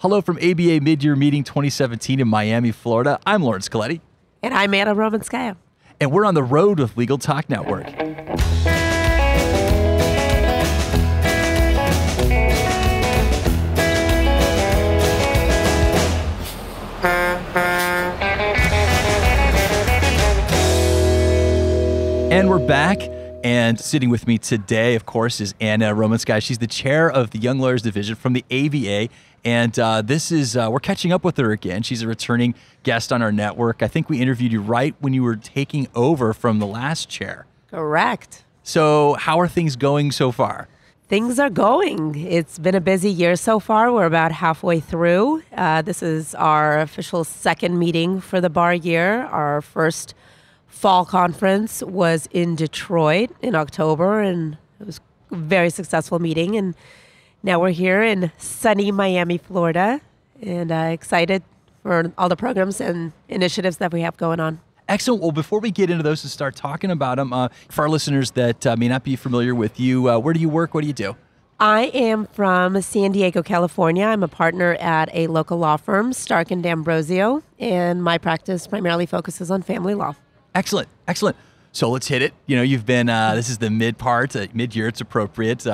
Hello from ABA Mid-Year Meeting 2017 in Miami, Florida. I'm Lawrence Colletti. And I'm Anna Romanskaya. And we're on the road with Legal Talk Network. And we're back. And sitting with me today, of course, is Anna Romanskaya. She's the chair of the Young Lawyers Division from the ABA. And we're catching up with her again. She's a returning guest on our network. I think we interviewed you right when you were taking over from the last chair. Correct. So how are things going so far? Things are going. It's been a busy year so far. We're about halfway through. This is our official second meeting for the bar year. Our first fall conference was in Detroit in October, and it was a very successful meeting. And now we're here in sunny Miami, Florida, and excited for all the programs and initiatives that we have going on. Excellent. Well, before we get into those and start talking about them, for our listeners that may not be familiar with you, where do you work? What do you do? I am from San Diego, California. I'm a partner at a local law firm, Stark & D'Ambrosio, and my practice primarily focuses on family law. Excellent. Excellent. So let's hit it. You know, you've been, this is the mid-year, it's appropriate.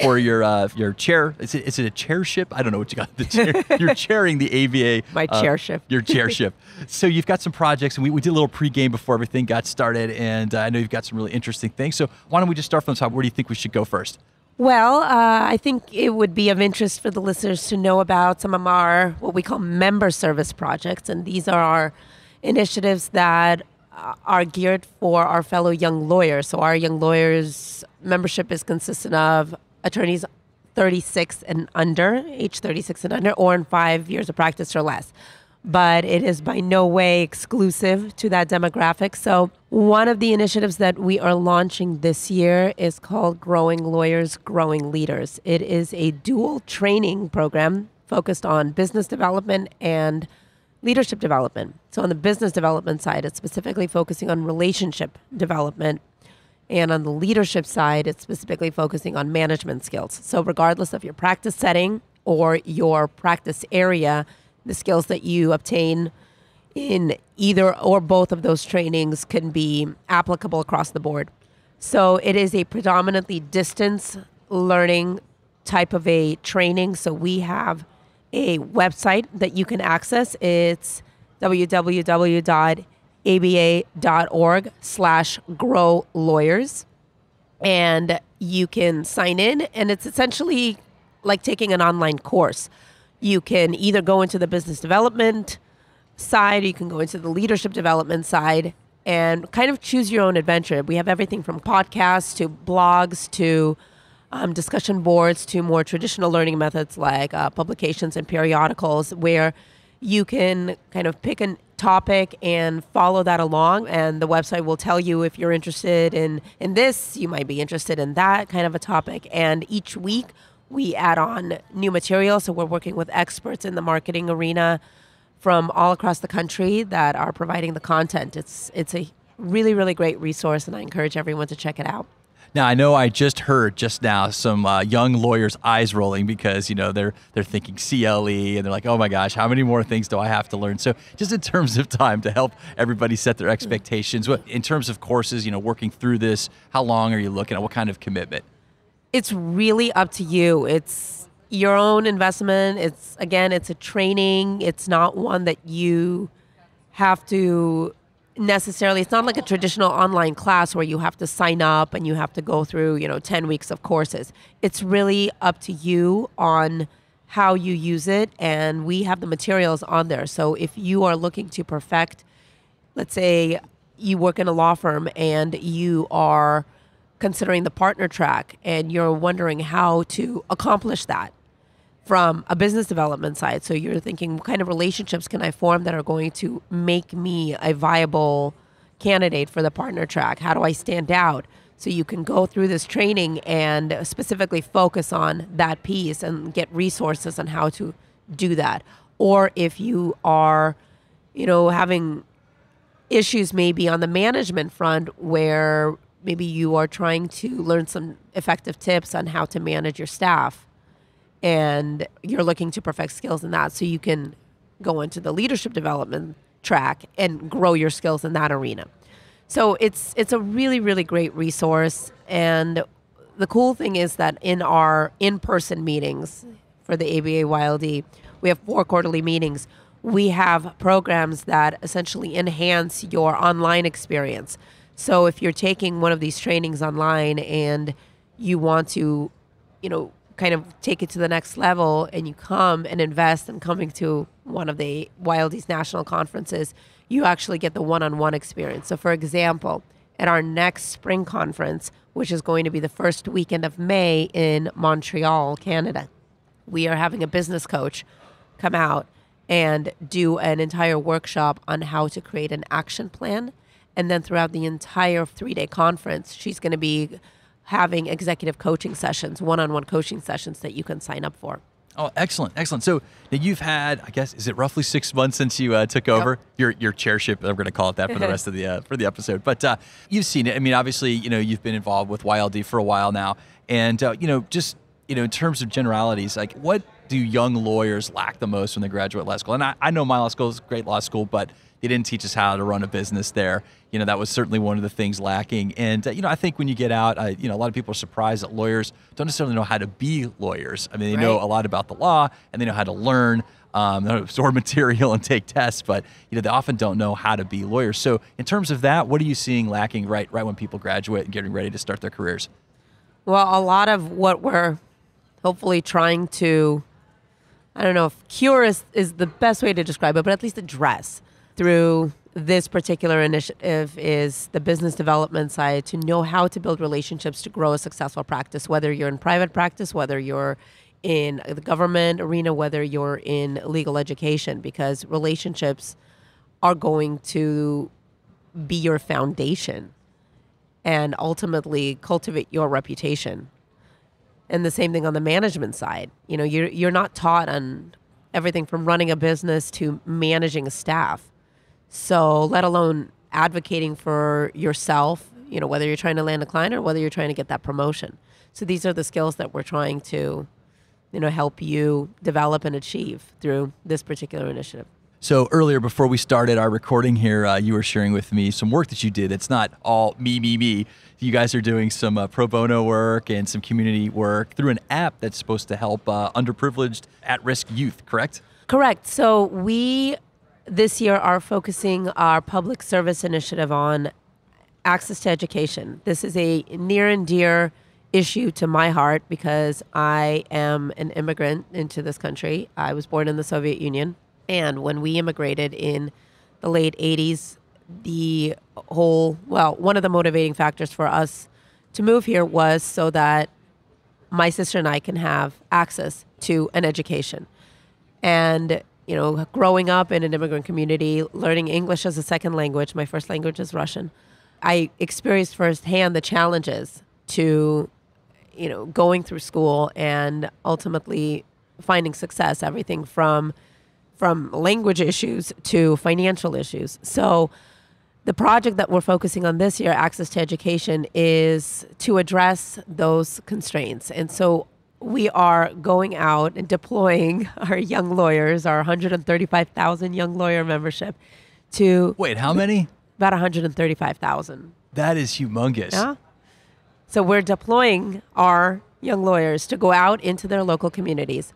For your chair, is it a chairship? I don't know what you got. The chair. You're chairing the ABA. My chairship. Your chairship. So you've got some projects, and we did a little pregame before everything got started, and I know you've got some really interesting things. So why don't we just start from the top? Where do you think we should go first? Well, I think it would be of interest for the listeners to know about some of our, what we call member service projects, and these are our initiatives that are geared for our fellow young lawyers. So our young lawyers membership is consistent of attorneys 36 and under, age 36 and under, or in 5 years of practice or less. But it is by no way exclusive to that demographic. So one of the initiatives that we are launching this year is called Growing Lawyers, Growing Leaders. It is a dual training program focused on business development and leadership development. So on the business development side, it's specifically focusing on relationship development. And on the leadership side, it's specifically focusing on management skills. So regardless of your practice setting or your practice area, the skills that you obtain in either or both of those trainings can be applicable across the board. So it is a predominantly distance learning type of a training. So we have a website that you can access. It's www.aba.org/growlawyers. And you can sign in, and it's essentially like taking an online course. You can either go into the business development side, or you can go into the leadership development side and kind of choose your own adventure. We have everything from podcasts to blogs to discussion boards to more traditional learning methods like publications and periodicals, where you can kind of pick an topic and follow that along, and the website will tell you if you're interested in this, you might be interested in that kind of a topic. And each week we add on new material. So we're working with experts in the marketing arena from all across the country that are providing the content. It's a really, really great resource, and I encourage everyone to check it out. Now, I know I just heard just now some young lawyers' eyes rolling because, you know, they're thinking CLE, and they're like, oh my gosh, how many more things do I have to learn? So just in terms of time to help everybody set their expectations, in terms of courses, you know, working through this, how long are you looking at? What kind of commitment? It's really up to you. It's your own investment. It's, again, it's a training. It's not one that you have to necessarily, it's not like a traditional online class where you have to sign up and you have to go through, you know, 10 weeks of courses. It's really up to you on how you use it, and we have the materials on there. So if you are looking to perfect, let's say you work in a law firm and you are considering the partner track and you're wondering how to accomplish that from a business development side. So you're thinking, what kind of relationships can I form that are going to make me a viable candidate for the partner track? How do I stand out? So you can go through this training and specifically focus on that piece and get resources on how to do that. Or if you are, you know, having issues maybe on the management front where maybe you are trying to learn some effective tips on how to manage your staff, and you're looking to perfect skills in that so you can go into the leadership development track and grow your skills in that arena. So it's a really, really great resource. And the cool thing is that in our in-person meetings for the ABA YLD, we have 4 quarterly meetings. We have programs that essentially enhance your online experience. So if you're taking one of these trainings online and you want to, you know, kind of take it to the next level, and you come and invest in coming to one of the YLD's national conferences, you actually get the one-on-one experience. So for example, at our next spring conference, which is going to be the first weekend of May in Montreal, Canada, we are having a business coach come out and do an entire workshop on how to create an action plan. And then throughout the entire 3-day conference, she's going to be having executive coaching sessions, one-on-one coaching sessions that you can sign up for. Oh, excellent, excellent. So now you've had, I guess, is it roughly 6 months since you took over your chairship? I'm going to call it that for the rest of the episode. But you've seen it. I mean, obviously, you know, you've been involved with YLD for a while now, and you know, just you know, in terms of generalities, like what do young lawyers lack the most when they graduate law school? And I know my law school is a great law school, but they didn't teach us how to run a business there. You know, that was certainly one of the things lacking. And, you know, I think when you get out, you know, a lot of people are surprised that lawyers don't necessarily know how to be lawyers. I mean, they right. know a lot about the law and they know how to learn, they know how to absorb material and take tests, but, you know, they often don't know how to be lawyers. So in terms of that, what are you seeing lacking right when people graduate and getting ready to start their careers? Well, a lot of what we're hopefully trying to, I don't know if cure is the best way to describe it, but at least address through this particular initiative is the business development side, to know how to build relationships to grow a successful practice, whether you're in private practice, whether you're in the government arena, whether you're in legal education, because relationships are going to be your foundation and ultimately cultivate your reputation. And the same thing on the management side. You know, you're not taught on everything from running a business to managing a staff. So let alone advocating for yourself, you know, whether you're trying to land a client or whether you're trying to get that promotion. So these are the skills that we're trying to, you know, help you develop and achieve through this particular initiative. So earlier, before we started our recording here, you were sharing with me some work that you did. It's not all me. You guys are doing some pro bono work and some community work through an app that's supposed to help underprivileged, at-risk youth, correct? Correct. So we, this year, are focusing our public service initiative on access to education. This is a near and dear issue to my heart because I am an immigrant into this country. I was born in the Soviet Union. And when we immigrated in the late 80s, the whole, well, one of the motivating factors for us to move here was so that my sister and I can have access to an education. And, you know, growing up in an immigrant community, learning English as a second language, my first language is Russian, I experienced firsthand the challenges to, you know, going through school and ultimately finding success, everything from language issues to financial issues. So the project that we're focusing on this year, Access to Education, is to address those constraints. And so we are going out and deploying our young lawyers, our 135,000 young lawyer membership to... Wait, how many? About 135,000. That is humongous. Yeah. So we're deploying our young lawyers to go out into their local communities,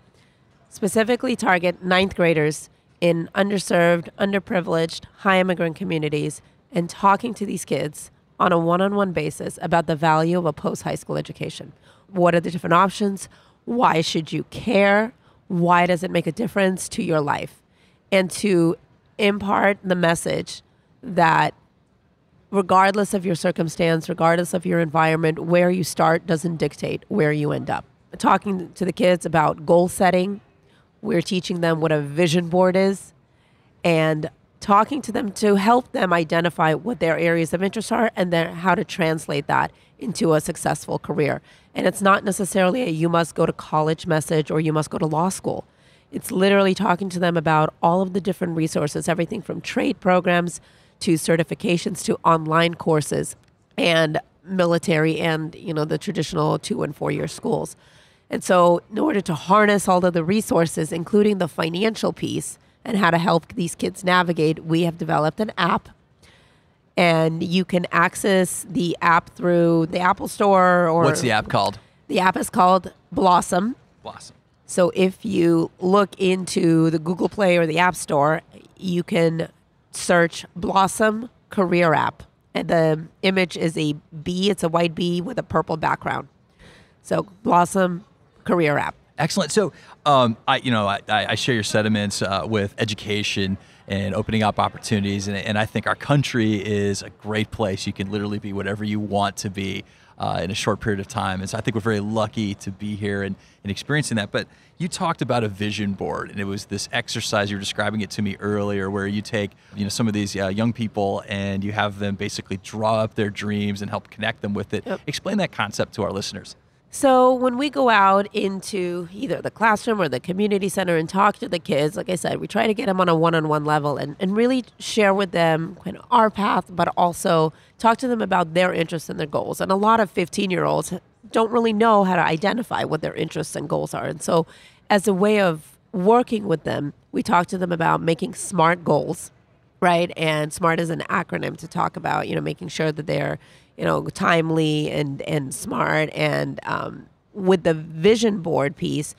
specifically target 9th graders in underserved, underprivileged, high immigrant communities, and talking to these kids on a one-on-one basis about the value of a post-high school education. What are the different options? Why should you care? Why does it make a difference to your life? And to impart the message that regardless of your circumstance, regardless of your environment, where you start doesn't dictate where you end up. Talking to the kids about goal setting, we're teaching them what a vision board is and talking to them to help them identify what their areas of interest are and then how to translate that into a successful career. And it's not necessarily a you must go to college message or you must go to law school. It's literally talking to them about all of the different resources, everything from trade programs to certifications to online courses and military and, you know, the traditional 2- and 4-year schools. And so in order to harness all of the resources, including the financial piece and how to help these kids navigate, we have developed an app. And you can access the app through the Apple Store. Or what's the app called? The app is called Blossom. Blossom. So if you look into the Google Play or the App Store, you can search Blossom Career App. And the image is a bee. It's a white bee with a purple background. So Blossom Career App. Excellent. So I share your sentiments with education and opening up opportunities. And I think our country is a great place. You can literally be whatever you want to be in a short period of time. And so I think we're very lucky to be here and experiencing that. But you talked about a vision board, and it was this exercise, you were describing it to me earlier, where you take some of these young people and you have them basically draw up their dreams and help connect them with it. Yep. Explain that concept to our listeners. So when we go out into either the classroom or the community center and talk to the kids, like I said, we try to get them on a one-on-one level and really share with them kind of our path, but also talk to them about their interests and their goals. And a lot of 15-year-olds don't really know how to identify what their interests and goals are. And so as a way of working with them, we talk to them about making SMART goals, right? And SMART is an acronym to talk about, making sure that they're timely and smart. And with the vision board piece,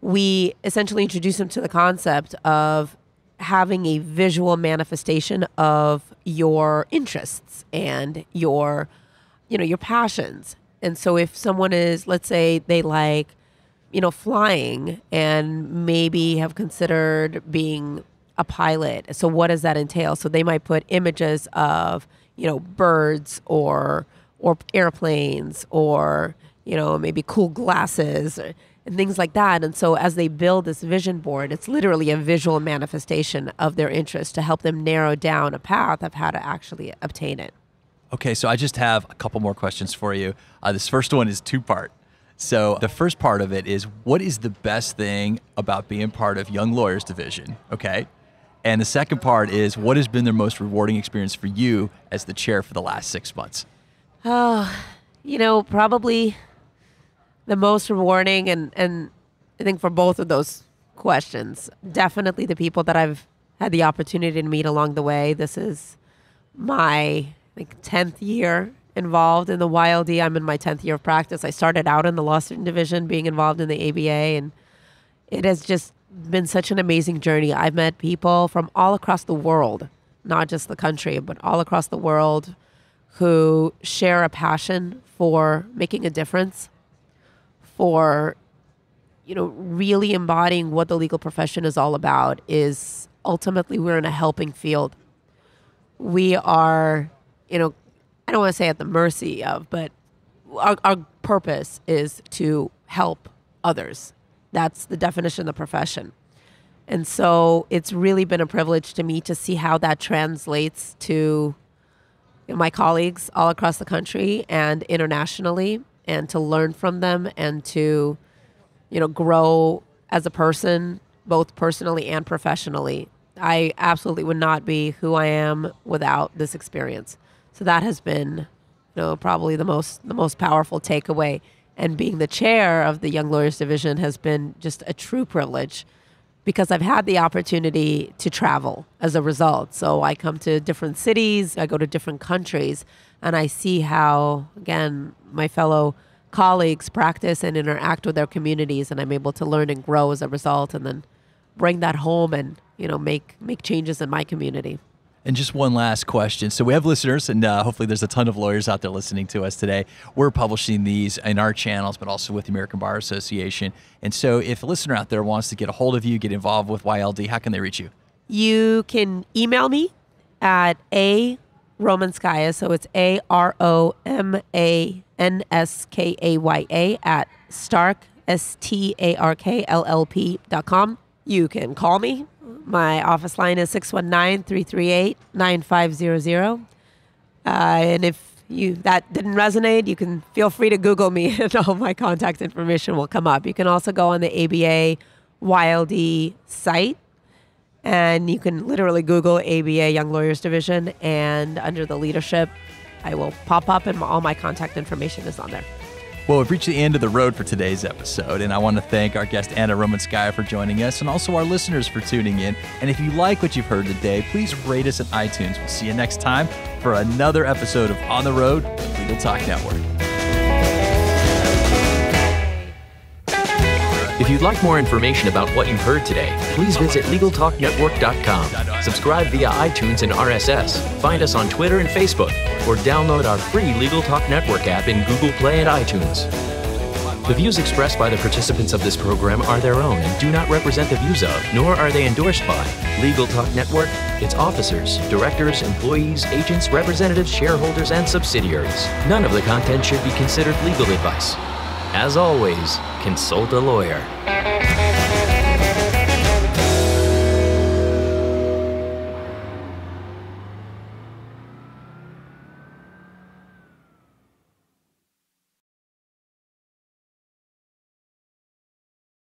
we essentially introduce them to the concept of having a visual manifestation of your interests and your, your passions. And so if someone is, let's say they like, flying and maybe have considered being a pilot. So what does that entail? So they might put images of, birds or airplanes or, maybe cool glasses and things like that. And so as they build this vision board, it's literally a visual manifestation of their interest to help them narrow down a path of how to actually obtain it. Okay, so I just have a couple more questions for you. This first one is two-part. So the first part of it is, what is the best thing about being part of Young Lawyers Division, okay? And the second part is, what has been their most rewarding experience for you as the chair for the last 6 months? Oh, probably the most rewarding, and I think for both of those questions, definitely the people that I've had the opportunity to meet along the way. This is my 10th year involved in the YLD. I'm in my 10th year of practice. I started out in the law student division being involved in the ABA, and it has just been such an amazing journey. I've met people from all across the world, not just the country, but all across the world, who share a passion for making a difference, for, really embodying what the legal profession is all about. Is ultimately we're in a helping field. We are, I don't want to say at the mercy of, but our purpose is to help others. That's the definition of the profession. And so it's really been a privilege to me to see how that translates to my colleagues all across the country and internationally, and to learn from them and to, grow as a person, both personally and professionally. I absolutely would not be who I am without this experience. So that has been, probably the most powerful takeaway. And being the chair of the Young Lawyers Division has been just a true privilege, because I've had the opportunity to travel as a result. So I come to different cities, I go to different countries, and I see how, again, my fellow colleagues practice and interact with their communities, and I'm able to learn and grow as a result, and then bring that home and make changes in my community. And just one last question. So we have listeners, and hopefully there's a ton of lawyers out there listening to us today. We're publishing these in our channels, but also with the American Bar Association. And so if a listener out there wants to get a hold of you, get involved with YLD, how can they reach you? You can email me at A Romanskaya, so it's @stark.com. You can call me. My office line is 619-338-9500. And if that didn't resonate, you can feel free to Google me and all my contact information will come up. You can also go on the ABA YLD site, and you can literally Google ABA Young Lawyers Division, and under the leadership, I will pop up and all my contact information is on there. Well, we've reached the end of the road for today's episode, and I want to thank our guest Anna Romanskaya for joining us and also our listeners for tuning in. And if you like what you've heard today, please rate us on iTunes. We'll see you next time for another episode of On the Road with Legal Talk Network. If you'd like more information about what you've heard today, please visit LegalTalkNetwork.com, subscribe via iTunes and RSS, find us on Twitter and Facebook, or download our free Legal Talk Network app in Google Play and iTunes. The views expressed by the participants of this program are their own and do not represent the views of, nor are they endorsed by, Legal Talk Network, its officers, directors, employees, agents, representatives, shareholders, and subsidiaries. None of the content should be considered legal advice. As always, consult a lawyer.